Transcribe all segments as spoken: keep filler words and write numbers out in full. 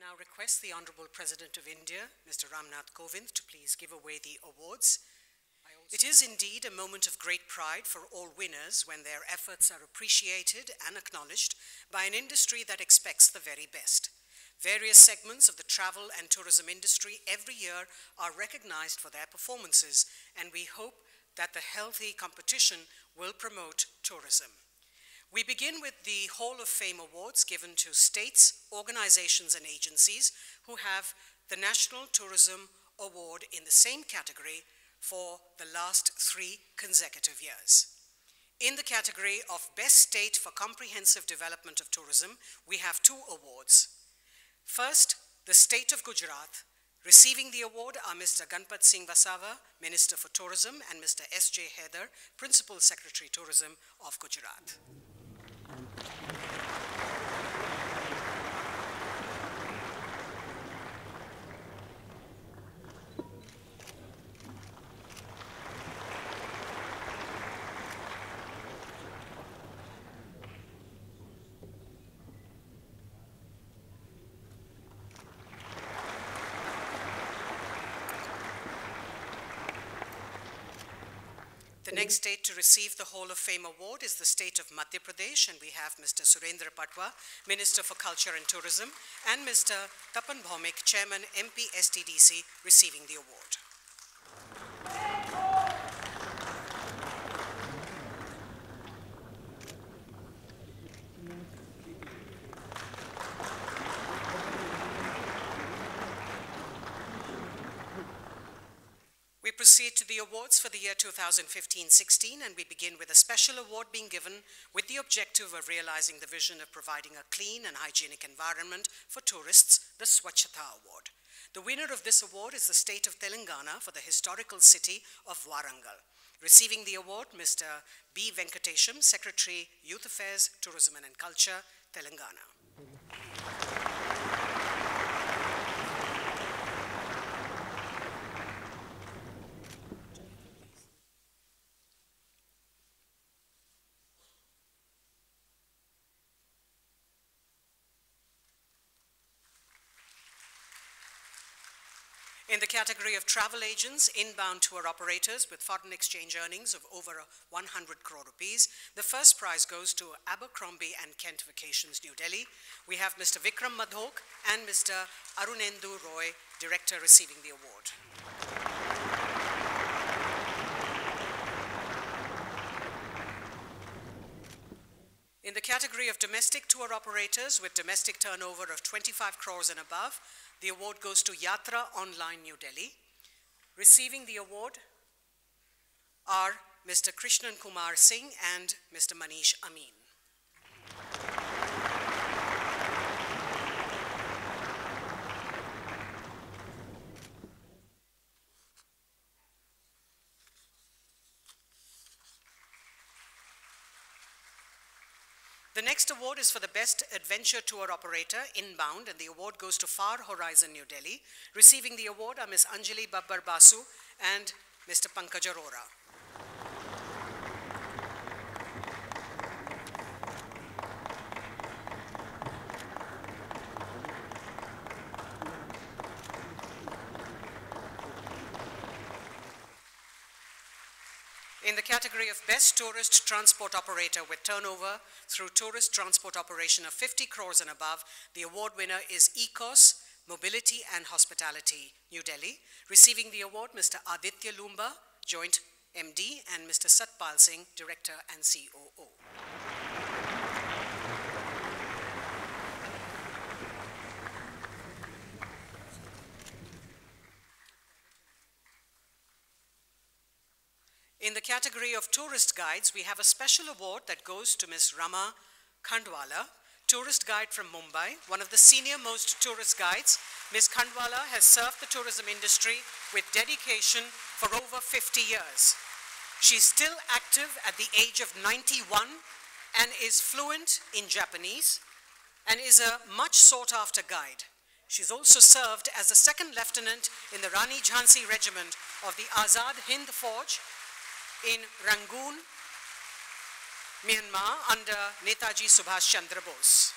now request the Honourable President of India, Mister Ramnath Kovind, to please give away the awards. It is indeed a moment of great pride for all winners when their efforts are appreciated and acknowledged by an industry that expects the very best. Various segments of the travel and tourism industry every year are recognized for their performances, and we hope that the healthy competition will promote tourism. We begin with the Hall of Fame Awards given to states, organizations, and agencies who have the National Tourism Award in the same category for the last three consecutive years. In the category of Best State for Comprehensive Development of Tourism, we have two awards. First, the State of Gujarat. Receiving the award are Mister Ganpat Singh Vasava, Minister for Tourism, and Mister S J Heather, Principal Secretary Tourism of Gujarat. The next state to receive the Hall of Fame Award is the state of Madhya Pradesh, and we have Mister Surendra Patwa, Minister for Culture and Tourism, and Mister Tapan Bhomik, Chairman, M P S T D C, receiving the award. Proceed to the awards for the year two thousand fifteen sixteen, and we begin with a special award being given with the objective of realizing the vision of providing a clean and hygienic environment for tourists, the Swachhata Award. The winner of this award is the state of Telangana for the historical city of Warangal. Receiving the award, Mister B. Venkatesham, Secretary, Youth Affairs, Tourism and Culture, Telangana. In the category of travel agents, inbound tour operators with foreign exchange earnings of over one hundred crore rupees, the first prize goes to Abercrombie and Kent Vacations, New Delhi. We have Mister Vikram Madhok and Mister Arunendu Roy, Director, receiving the award. In the category of domestic tour operators with domestic turnover of twenty-five crores and above, the award goes to Yatra Online, New Delhi. Receiving the award are Mister Krishnan Kumar Singh and Mister Manish Amin. The next award is for the Best Adventure Tour Operator, inbound, and the award goes to Far Horizon, New Delhi. Receiving the award are Miz Anjali Babbar Basu and Mister Pankaj Arora. In the category of Best Tourist Transport Operator with turnover through tourist transport operation of fifty crores and above, the award winner is E C O S, Mobility and Hospitality, New Delhi. Receiving the award, Mister Aditya Lumba, Joint M D, and Mister Satpal Singh, Director and C O O. In the category of tourist guides, we have a special award that goes to Miz Rama Khandwala, tourist guide from Mumbai, one of the senior most tourist guides. Miz Khandwala has served the tourism industry with dedication for over fifty years. She's still active at the age of ninety-one and is fluent in Japanese and is a much sought after guide. She's also served as a second lieutenant in the Rani Jhansi Regiment of the Azad Hind Forge in Rangoon, Myanmar, under Netaji Subhash Chandra Bose.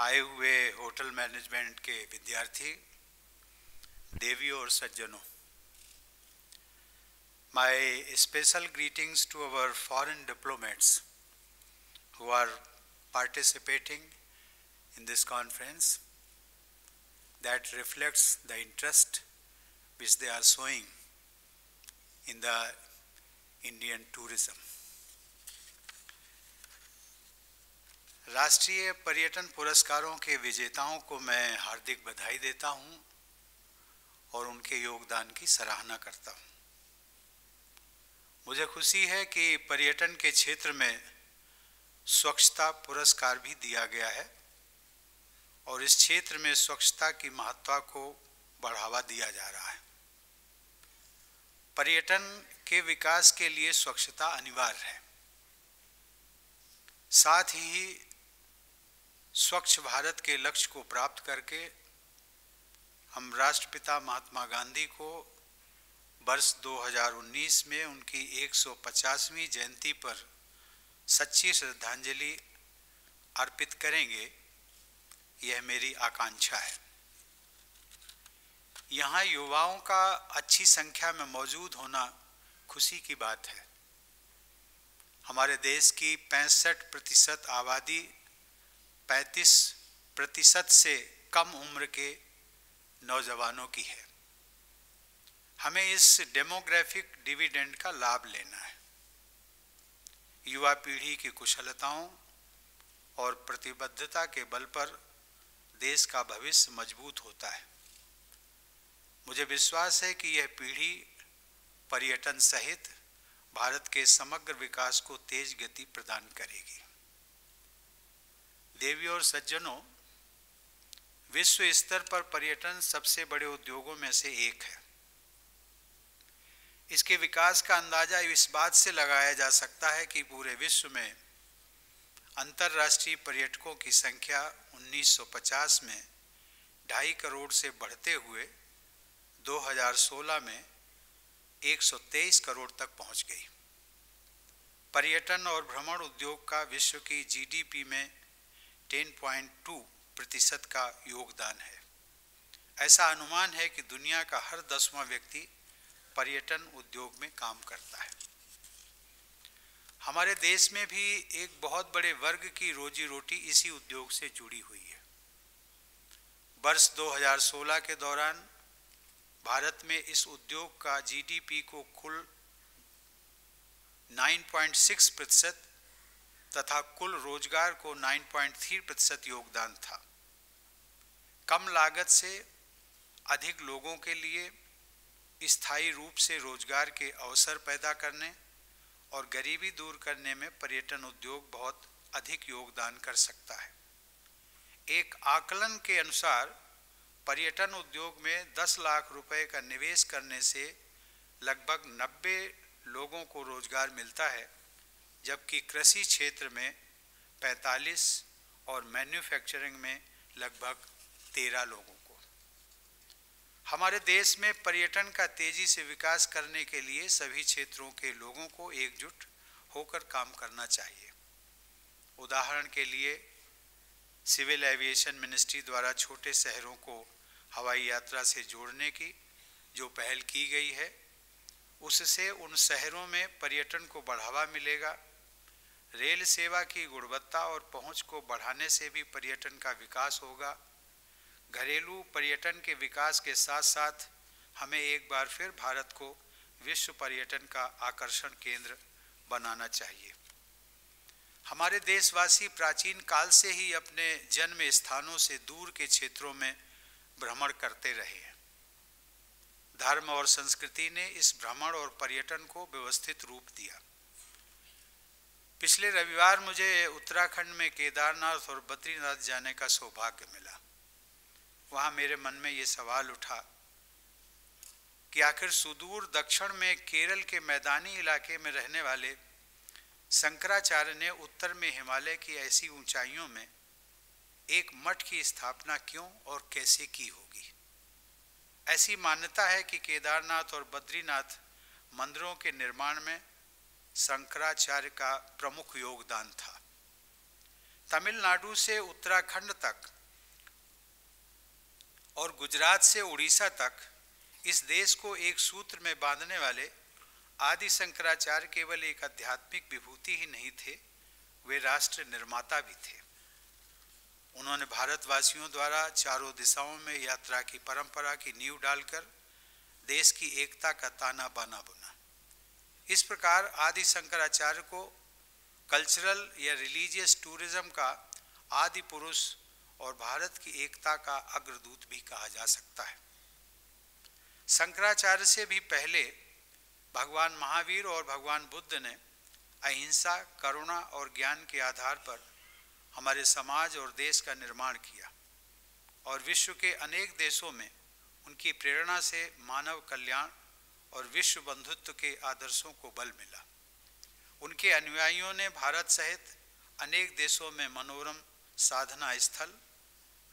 आए हुए hotel management के विद्यार्थी, देवी और सज्जनों, my special greetings to our foreign diplomats who are participating in this conference that reflects the interest which they are showing in the Indian tourism. राष्ट्रीय पर्यटन पुरस्कारों के विजेताओं को मैं हार्दिक बधाई देता हूं और उनके योगदान की सराहना करता हूं। मुझे खुशी है कि पर्यटन के क्षेत्र में स्वच्छता पुरस्कार भी दिया गया है और इस क्षेत्र में स्वच्छता की महत्ता को बढ़ावा दिया जा रहा है। पर्यटन के विकास के लिए स्वच्छता अनिवार्य है। साथ ही स्वच्छ भारत के लक्ष्य को प्राप्त करके हम राष्ट्रपिता महात्मा गांधी को वर्ष दो हज़ार उन्नीस में उनकी एक सौ पचासवीं जयंती पर सच्ची श्रद्धांजलि अर्पित करेंगे, यह मेरी आकांक्षा है। यहाँ युवाओं का अच्छी संख्या में मौजूद होना खुशी की बात है। हमारे देश की पैंसठ प्रतिशत आबादी पैंतीस प्रतिशत से कम उम्र के नौजवानों की है। हमें इस डेमोग्राफिक डिविडेंड का लाभ लेना है। युवा पीढ़ी की कुशलताओं और प्रतिबद्धता के बल पर देश का भविष्य मजबूत होता है। मुझे विश्वास है कि यह पीढ़ी पर्यटन सहित भारत के समग्र विकास को तेज गति प्रदान करेगी। देवी और सज्जनों, विश्व स्तर पर पर्यटन सबसे बड़े उद्योगों में से एक है। इसके विकास का अंदाजा इस बात से लगाया जा सकता है कि पूरे विश्व में अंतर्राष्ट्रीय पर्यटकों की संख्या उन्नीस सौ पचास में ढाई करोड़ से बढ़ते हुए दो हज़ार सोलह में एक सौ तेईस करोड़ तक पहुंच गई। पर्यटन और भ्रमण उद्योग का विश्व की जीडीपी में दस पॉइंट दो प्रतिशत का योगदान है। ऐसा अनुमान है कि दुनिया का हर दसवां व्यक्ति पर्यटन उद्योग में काम करता है। हमारे देश में भी एक बहुत बड़े वर्ग की रोजी रोटी इसी उद्योग से जुड़ी हुई है। वर्ष दो हज़ार सोलह के दौरान भारत में इस उद्योग का जीडीपी को कुल नौ पॉइंट छह प्रतिशत तथा कुल रोजगार को नौ पॉइंट तीन प्रतिशत योगदान था। कम लागत से अधिक लोगों के लिए स्थायी रूप से रोजगार के अवसर पैदा करने और गरीबी दूर करने में पर्यटन उद्योग बहुत अधिक योगदान कर सकता है। एक आकलन के अनुसार पर्यटन उद्योग में दस लाख रुपए का निवेश करने से लगभग नब्बे लोगों को रोजगार मिलता है, जबकि कृषि क्षेत्र में पैंतालीस और मैन्युफैक्चरिंग में लगभग तेरह लोगों। हमारे देश में पर्यटन का तेजी से विकास करने के लिए सभी क्षेत्रों के लोगों को एकजुट होकर काम करना चाहिए। उदाहरण के लिए सिविल एविएशन मिनिस्ट्री द्वारा छोटे शहरों को हवाई यात्रा से जोड़ने की जो पहल की गई है, उससे उन शहरों में पर्यटन को बढ़ावा मिलेगा। रेल सेवा की गुणवत्ता और पहुंच को बढ़ाने से भी पर्यटन का विकास होगा। घरेलू पर्यटन के विकास के साथ साथ हमें एक बार फिर भारत को विश्व पर्यटन का आकर्षण केंद्र बनाना चाहिए। हमारे देशवासी प्राचीन काल से ही अपने जन्म स्थानों से दूर के क्षेत्रों में भ्रमण करते रहे हैं। धर्म और संस्कृति ने इस भ्रमण और पर्यटन को व्यवस्थित रूप दिया। पिछले रविवार मुझे उत्तराखंड में केदारनाथ और बद्रीनाथ जाने का सौभाग्य मिला। वहाँ मेरे मन में ये सवाल उठा कि आखिर सुदूर दक्षिण में केरल के मैदानी इलाके में रहने वाले शंकराचार्य ने उत्तर में हिमालय की ऐसी ऊंचाइयों में एक मठ की स्थापना क्यों और कैसे की होगी। ऐसी मान्यता है कि केदारनाथ और बद्रीनाथ मंदिरों के निर्माण में शंकराचार्य का प्रमुख योगदान था। तमिलनाडु से उत्तराखंड तक और गुजरात से उड़ीसा तक इस देश को एक सूत्र में बांधने वाले आदि शंकराचार्य केवल एक आध्यात्मिक विभूति ही नहीं थे, वे राष्ट्र निर्माता भी थे। उन्होंने भारतवासियों द्वारा चारों दिशाओं में यात्रा की परंपरा की नींव डालकर देश की एकता का ताना बाना बुना। इस प्रकार आदि शंकराचार्य को कल्चरल या रिलीजियस टूरिज्म का आदि पुरुष और भारत की एकता का अग्रदूत भी कहा जा सकता है। शंकराचार्य से भी पहले भगवान महावीर और भगवान बुद्ध ने अहिंसा, करुणा और ज्ञान के आधार पर हमारे समाज और देश का निर्माण किया और विश्व के अनेक देशों में उनकी प्रेरणा से मानव कल्याण और विश्व बंधुत्व के आदर्शों को बल मिला। उनके अनुयायियों ने भारत सहित अनेक देशों में मनोरम साधना स्थल,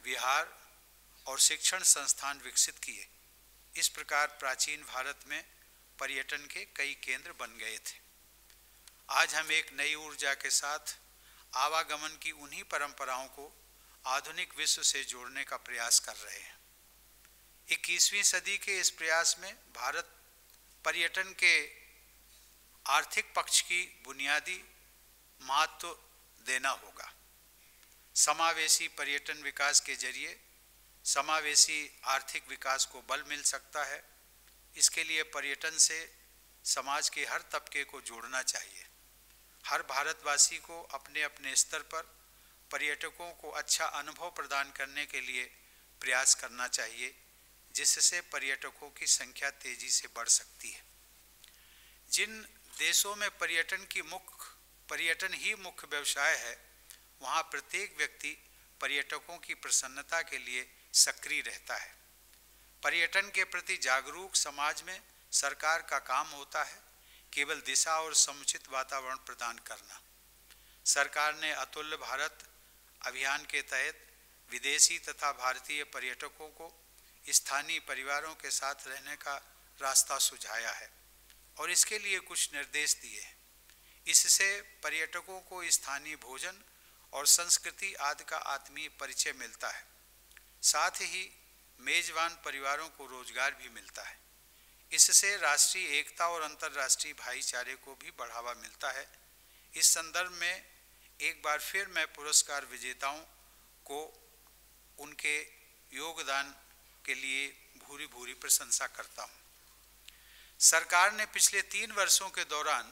विहार और शिक्षण संस्थान विकसित किए। इस प्रकार प्राचीन भारत में पर्यटन के कई केंद्र बन गए थे। आज हम एक नई ऊर्जा के साथ आवागमन की उन्हीं परंपराओं को आधुनिक विश्व से जोड़ने का प्रयास कर रहे हैं। इक्कीसवीं सदी के इस प्रयास में भारत पर्यटन के आर्थिक पक्ष की बुनियादी महत्व देना होगा। समावेशी पर्यटन विकास के जरिए समावेशी आर्थिक विकास को बल मिल सकता है। इसके लिए पर्यटन से समाज के हर तबके को जोड़ना चाहिए। हर भारतवासी को अपने अपने स्तर पर पर्यटकों को अच्छा अनुभव प्रदान करने के लिए प्रयास करना चाहिए, जिससे पर्यटकों की संख्या तेजी से बढ़ सकती है। जिन देशों में पर्यटन की मुख्य पर्यटन ही मुख्य व्यवसाय है, वहाँ प्रत्येक व्यक्ति पर्यटकों की प्रसन्नता के लिए सक्रिय रहता है। पर्यटन के प्रति जागरूक समाज में सरकार का काम होता है केवल दिशा और समुचित वातावरण प्रदान करना। सरकार ने अतुल्य भारत अभियान के तहत विदेशी तथा भारतीय पर्यटकों को स्थानीय परिवारों के साथ रहने का रास्ता सुझाया है और इसके लिए कुछ निर्देश दिए हैं। इससे पर्यटकों को स्थानीय भोजन और संस्कृति आदि का आत्मीय परिचय मिलता है, साथ ही मेजबान परिवारों को रोजगार भी मिलता है। इससे राष्ट्रीय एकता और अंतर्राष्ट्रीय भाईचारे को भी बढ़ावा मिलता है। इस संदर्भ में एक बार फिर मैं पुरस्कार विजेताओं को उनके योगदान के लिए भूरी भूरी प्रशंसा करता हूँ। सरकार ने पिछले तीन वर्षों के दौरान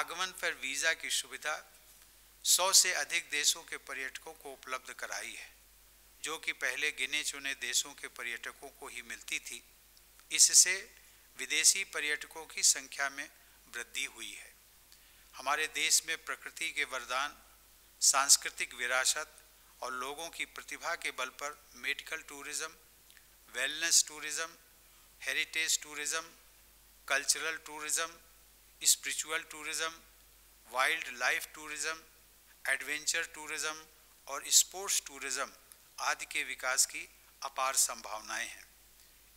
आगमन पर वीज़ा की सुविधा सौ से अधिक देशों के पर्यटकों को उपलब्ध कराई है, जो कि पहले गिने चुने देशों के पर्यटकों को ही मिलती थी। इससे विदेशी पर्यटकों की संख्या में वृद्धि हुई है। हमारे देश में प्रकृति के वरदान, सांस्कृतिक विरासत और लोगों की प्रतिभा के बल पर medical tourism, wellness tourism, heritage tourism, cultural tourism, spiritual tourism, wildlife tourism, adventure tourism और स्पोर्ट्स टूरिज्म आदि के विकास की अपार संभावनाएं हैं।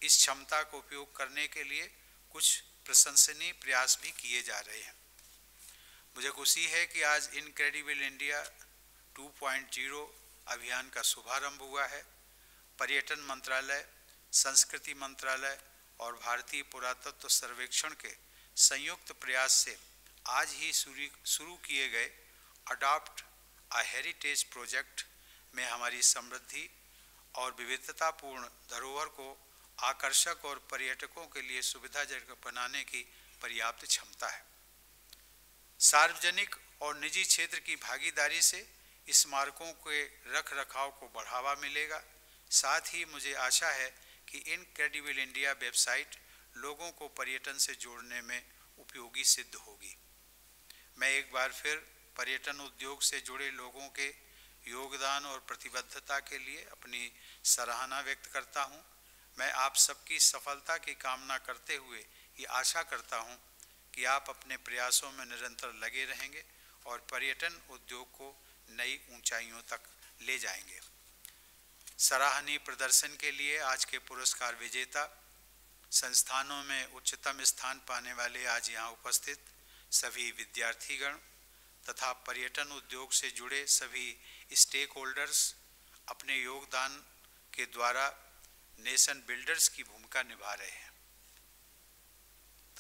इस क्षमता को उपयोग करने के लिए कुछ प्रशंसनीय प्रयास भी किए जा रहे हैं। मुझे खुशी है कि आज Incredible India two point zero अभियान का शुभारंभ हुआ है। पर्यटन मंत्रालय, संस्कृति मंत्रालय और भारतीय पुरातत्व सर्वेक्षण के संयुक्त प्रयास से आज ही शुरू किए गए अडॉप्ट अ हेरिटेज प्रोजेक्ट में हमारी समृद्धि और विविधतापूर्ण धरोहर को आकर्षक और पर्यटकों के लिए सुविधाजनक बनाने की पर्याप्त क्षमता है। सार्वजनिक और निजी क्षेत्र की भागीदारी से स्मारकों के रख रखाव को बढ़ावा मिलेगा। साथ ही मुझे आशा है कि इनक्रेडिबल इंडिया वेबसाइट लोगों को पर्यटन से जोड़ने में उपयोगी सिद्ध होगी। मैं एक बार फिर पर्यटन उद्योग से जुड़े लोगों के योगदान और प्रतिबद्धता के लिए अपनी सराहना व्यक्त करता हूँ। मैं आप सबकी सफलता की कामना करते हुए ये आशा करता हूँ कि आप अपने प्रयासों में निरंतर लगे रहेंगे और पर्यटन उद्योग को नई ऊंचाइयों तक ले जाएंगे। सराहनीय प्रदर्शन के लिए आज के पुरस्कार विजेता संस्थानों में उच्चतम स्थान पाने वाले आज यहाँ उपस्थित सभी विद्यार्थीगण तथा पर्यटन उद्योग से जुड़े सभी स्टेक होल्डर्स अपने योगदान के द्वारा नेशन बिल्डर्स की भूमिका निभा रहे हैं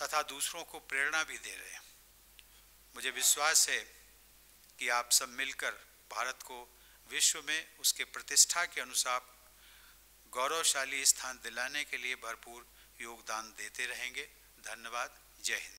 तथा दूसरों को प्रेरणा भी दे रहे हैं। मुझे विश्वास है कि आप सब मिलकर भारत को विश्व में उसके प्रतिष्ठा के अनुसार गौरवशाली स्थान दिलाने के लिए भरपूर योगदान देते रहेंगे। धन्यवाद। जय हिंद।